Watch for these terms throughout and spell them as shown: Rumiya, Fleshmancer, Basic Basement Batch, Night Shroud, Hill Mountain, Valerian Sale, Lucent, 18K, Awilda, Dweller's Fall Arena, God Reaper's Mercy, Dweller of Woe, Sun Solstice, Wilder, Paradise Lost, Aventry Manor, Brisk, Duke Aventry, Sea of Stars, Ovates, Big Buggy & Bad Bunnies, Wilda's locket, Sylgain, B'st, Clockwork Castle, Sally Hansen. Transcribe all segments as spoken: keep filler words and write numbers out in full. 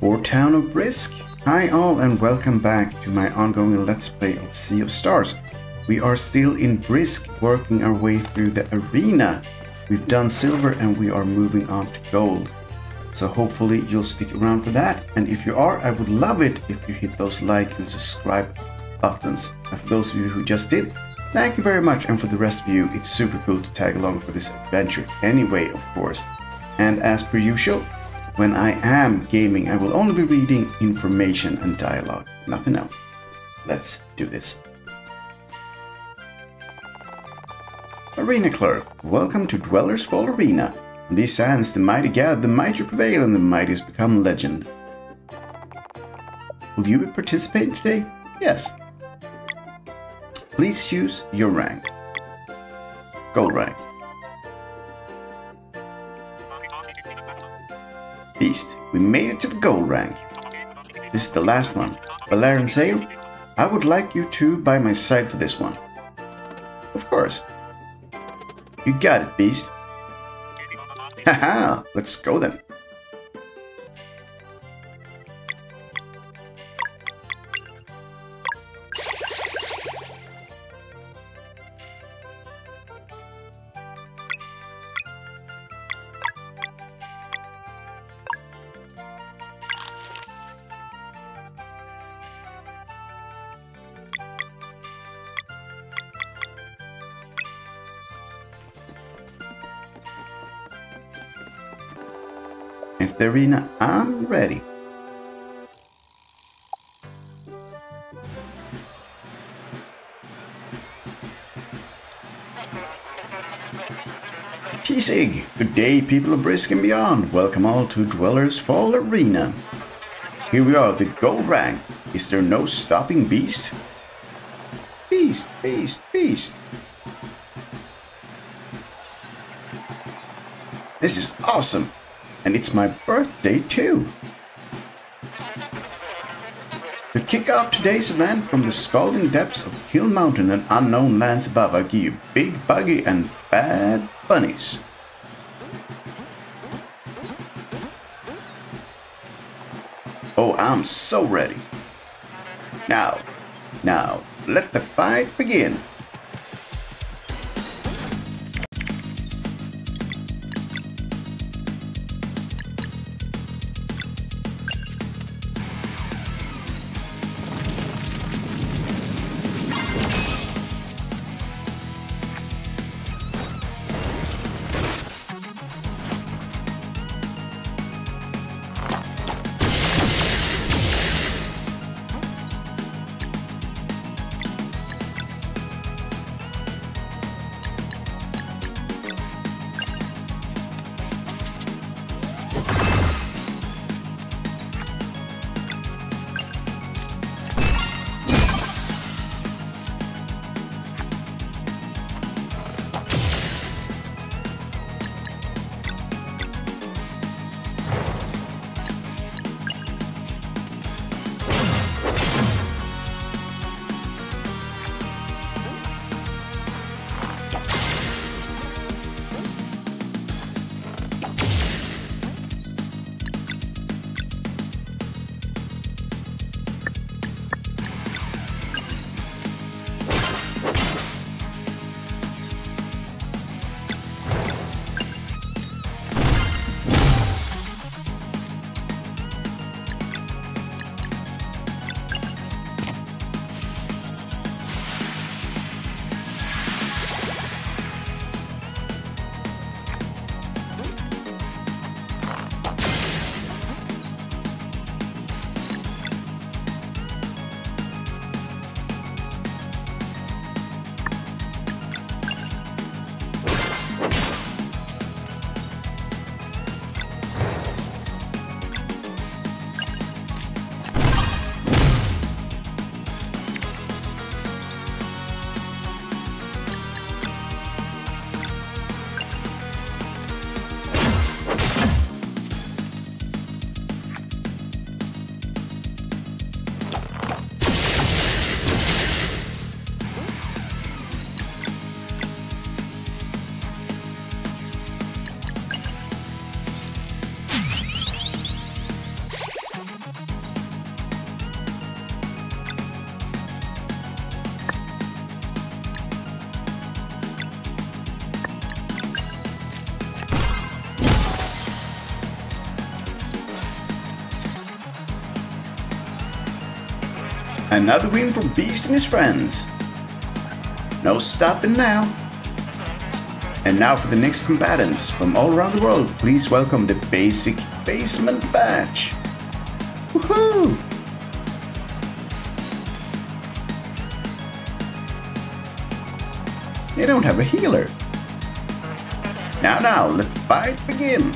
or town of Brisk. Hi all and welcome back to my ongoing Let's Play of Sea of Stars. We are still in Brisk, working our way through the arena. We've done silver and we are moving on to gold. So hopefully you'll stick around for that. And if you are, I would love it if you hit those like and subscribe buttons. And for those of you who just did, thank you very much. And for the rest of you, it's super cool to tag along for this adventure anyway, of course. And as per usual, when I am gaming, I will only be reading information and dialogue, nothing else. Let's do this. Arena Clerk, welcome to Dweller's Fall Arena. In these sands, the mighty gather, the mighty prevail, and the mighty has become legend. Will you be participating today? Yes. Please choose your rank. Gold rank. Beast. We made it to the gold rank. This is the last one. Valerian Sale, I would like you two by my side for this one. Of course. You got it, Beast. Haha, let's go then. The arena, I'm ready. Cheesig! Good day, people of Brisk and beyond. Welcome all to Dweller's Fall Arena. Here we are, the gold rank. Is there no stopping, Beast? Beast, Beast, Beast. This is awesome. And it's my birthday too! To kick off today's event from the scalding depths of Hill Mountain and unknown lands above, I give you Big Buggy and Bad Bunnies. Oh, I'm so ready! Now, now, let the fight begin! Another win from Beast and his friends. No stopping now. And now for the next combatants from all around the world, please welcome the Basic Basement Batch. Woohoo! They don't have a healer. Now, now, let the fight begin.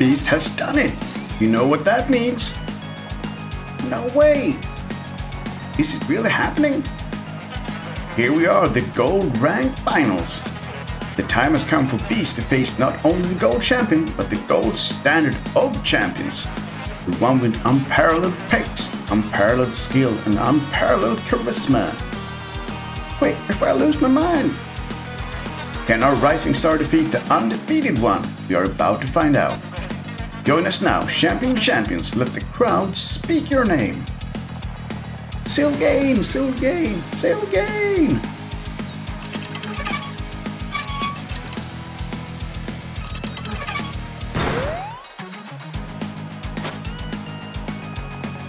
beast has done it. You know what that means? No way. Is it really happening? Here we are, the gold ranked finals. The time has come for Beast to face not only the gold champion, but the gold standard of champions. The one with unparalleled picks, unparalleled skill, and unparalleled charisma. Wait, before I lose my mind. Can our rising star defeat the undefeated one? We are about to find out. Join us now, champion champions, let the crowd speak your name. Sylgain, Sylgain, Sylgain!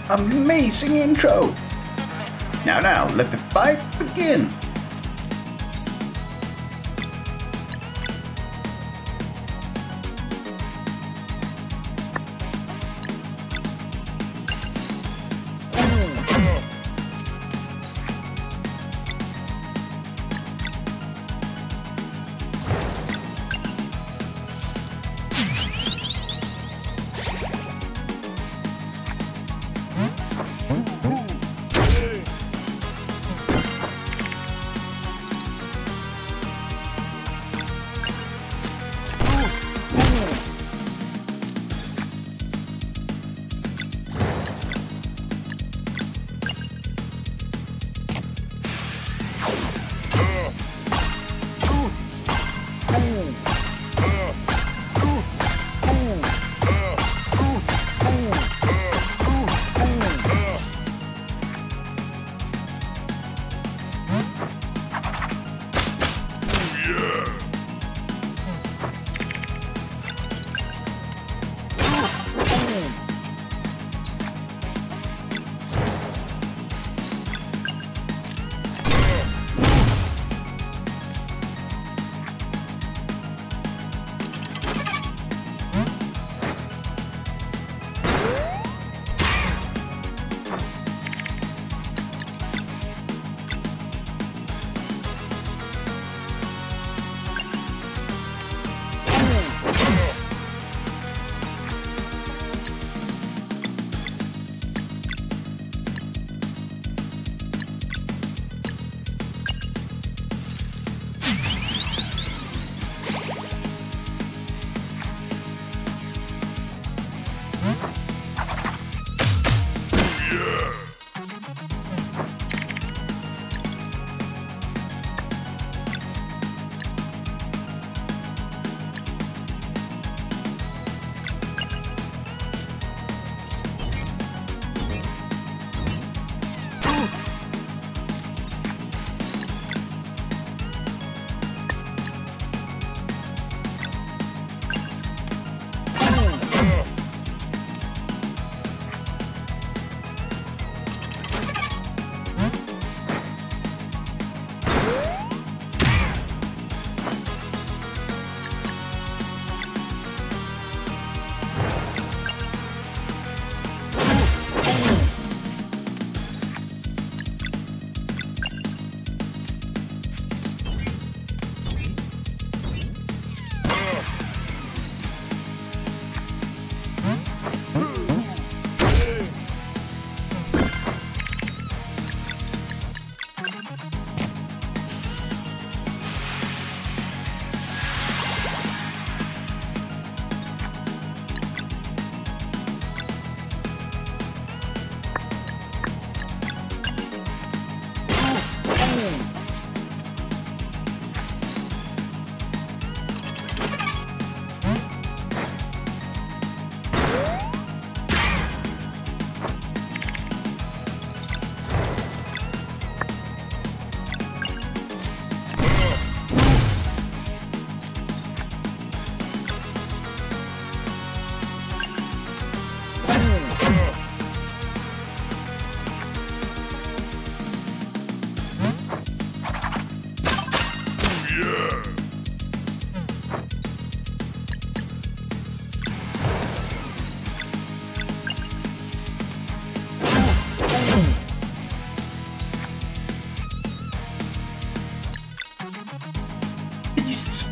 Amazing intro! Now, now, let the fight begin!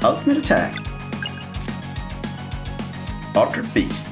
Ultimate attack. Altered Beast.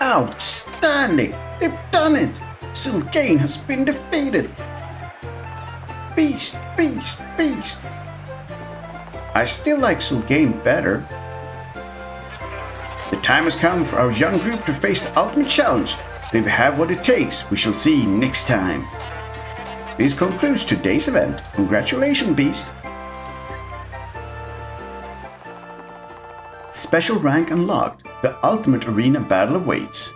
Outstanding! They've done it! Sylgain has been defeated! Beast! Beast! Beast! I still like Sylgain better. The time has come for our young group to face the ultimate challenge. They have what it takes. We shall see next time. This concludes today's event. Congratulations, Beast! Special rank unlocked. The ultimate arena battle awaits.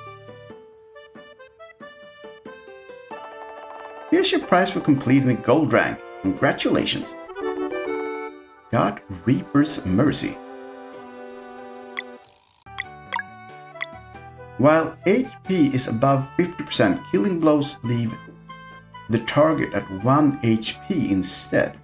Here's your prize for completing the gold rank. Congratulations. God Reaper's Mercy. While H P is above fifty percent, killing blows leave the target at one H P instead.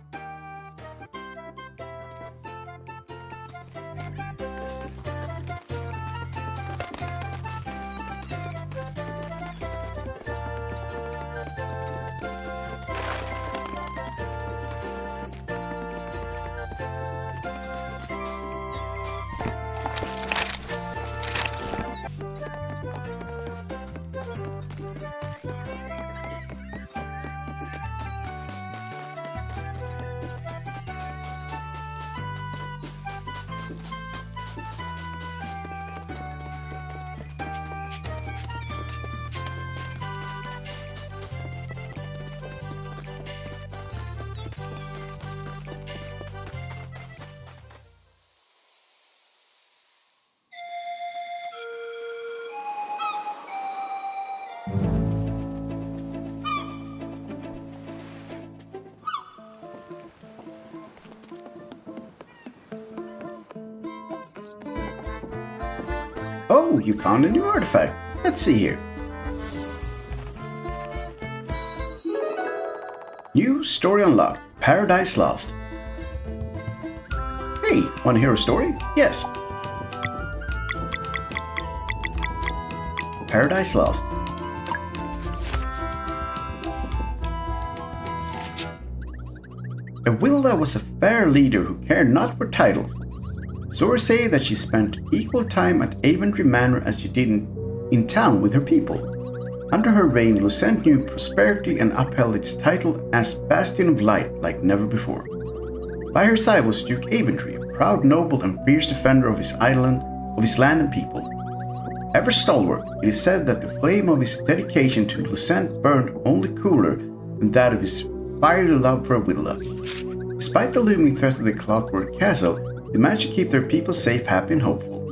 Oh, you found a new artifact. Let's see here. New story unlocked. Paradise Lost. Hey, want to hear a story? Yes. Paradise Lost. Awilda was a fair leader who cared not for titles. Stories say that she spent equal time at Aventry Manor as she did in, in town with her people. Under her reign, Lucent knew prosperity and upheld its title as Bastion of Light like never before. By her side was Duke Aventry, a proud noble and fierce defender of his island, of his land and people. Ever stalwart, it is said that the flame of his dedication to Lucent burned only cooler than that of his fiery love for Awilda. Despite the looming threat of the Clockwork Castle, they managed to keep their people safe, happy, and hopeful.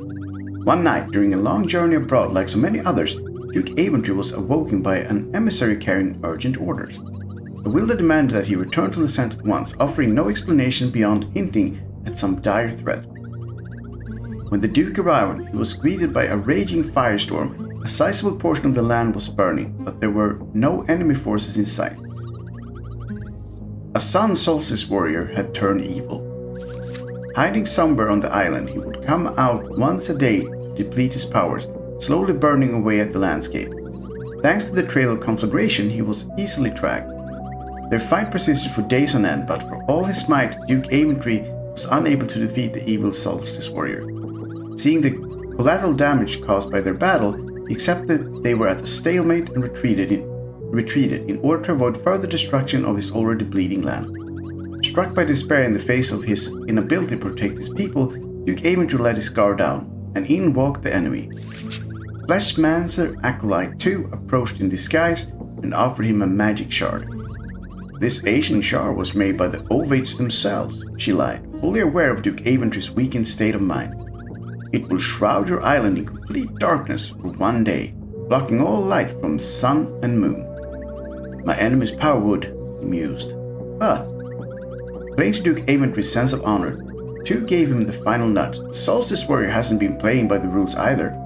One night, during a long journey abroad like so many others, Duke Aventry was awoken by an emissary carrying urgent orders. Awilda demanded that he return to Lucent at once, offering no explanation beyond hinting at some dire threat. When the Duke arrived, he was greeted by a raging firestorm. A sizable portion of the land was burning, but there were no enemy forces in sight. A Sun Solstice warrior had turned evil. Hiding somewhere on the island, he would come out once a day to deplete his powers, slowly burning away at the landscape. Thanks to the trail of conflagration, he was easily tracked. Their fight persisted for days on end, but for all his might, Duke Aventry was unable to defeat the evil Solstice warrior. Seeing the collateral damage caused by their battle, he accepted they were at a stalemate and retreated in, retreated in order to avoid further destruction of his already bleeding land. Struck by despair in the face of his inability to protect his people, Duke Aventry let his guard down, and in walked the enemy. Fleshmancer Acolyte too approached in disguise and offered him a magic shard. This ancient shard was made by the Ovates themselves, she lied, fully aware of Duke Aventry's weakened state of mind. It will shroud your island in complete darkness for one day, blocking all light from the sun and moon. My enemy's power would, he mused, but playing to Duke Aventry's sense of honor, two gave him the final nut. Solstice warrior hasn't been playing by the rules either.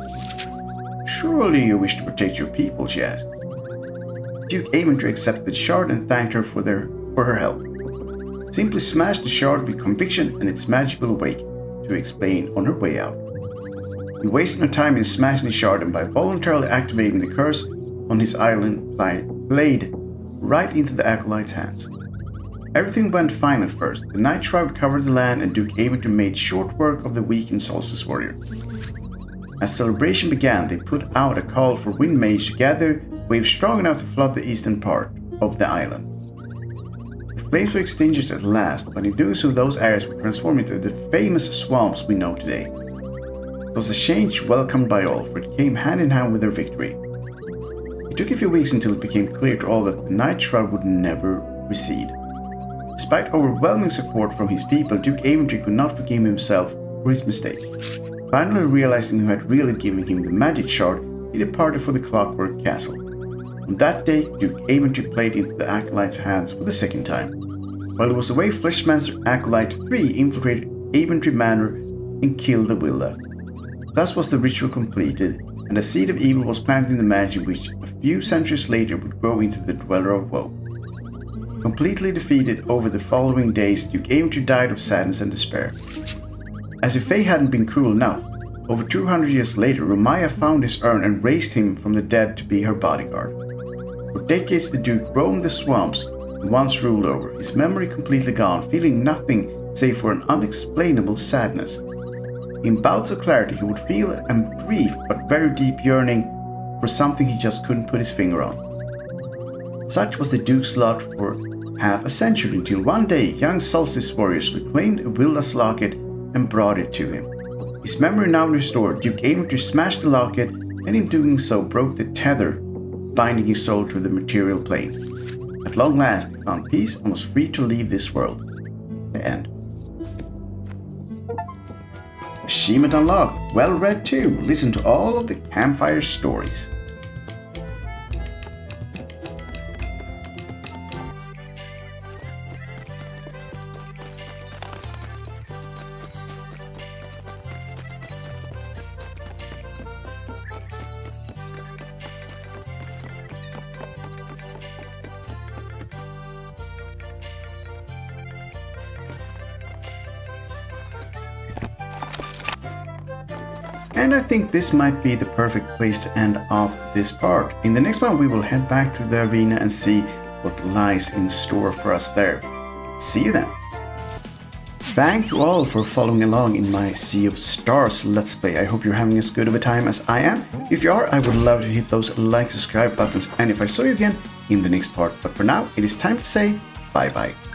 Surely you wish to protect your people, she asked. Duke Aventry accepted the shard and thanked her for, their, for her help. Simply smash the shard with conviction and its magic will awake, to explain on her way out. He wasted no time in smashing the shard and by voluntarily activating the curse on his island, played right into the acolyte's hands. Everything went fine at first. The Night Shroud covered the land and Duke Aventry made short work of the weakened Solstice warrior. As celebration began, they put out a call for wind mages to gather waves strong enough to flood the eastern part of the island. The flames were extinguished at last, but in doing so those areas were transformed into the famous swamps we know today. It was a change welcomed by all, for it came hand in hand with their victory. It took a few weeks until it became clear to all that the Night Shroud would never recede. Despite overwhelming support from his people, Duke Aventry could not forgive himself for his mistake. Finally realizing who had really given him the magic shard, he departed for the Clockwork Castle. On that day, Duke Aventry played into the Acolyte's hands for the second time. While he was away, Fleshmancer Acolyte three infiltrated Aventry Manor and killed the Wilder. Thus was the ritual completed, and a seed of evil was planted in the mansion which, a few centuries later, would grow into the Dweller of Woe. Completely defeated over the following days, Duke Aventry died of sadness and despair. As if fate hadn't been cruel enough, over two hundred years later, Rumiya found his urn and raised him from the dead to be her bodyguard. For decades, the Duke roamed the swamps he once ruled over, his memory completely gone, feeling nothing save for an unexplainable sadness. In bouts of clarity, he would feel a brief but very deep yearning for something he just couldn't put his finger on. Such was the Duke's lot for half a century until one day young Solstice warriors reclaimed Wilda's locket and brought it to him. His memory now restored, Duke Aventry smashed the locket and in doing so broke the tether, binding his soul to the material plane. At long last, he found peace and was free to leave this world. The end. Achievement unlocked. Well read too. Listen to all of the campfire stories. And I think this might be the perfect place to end off this part. In the next part, we will head back to the arena and see what lies in store for us there. See you then. Thank you all for following along in my Sea of Stars Let's Play. I hope you're having as good of a time as I am. If you are, I would love to hit those like, subscribe buttons, and if I saw you again in the next part. But for now, it is time to say bye-bye.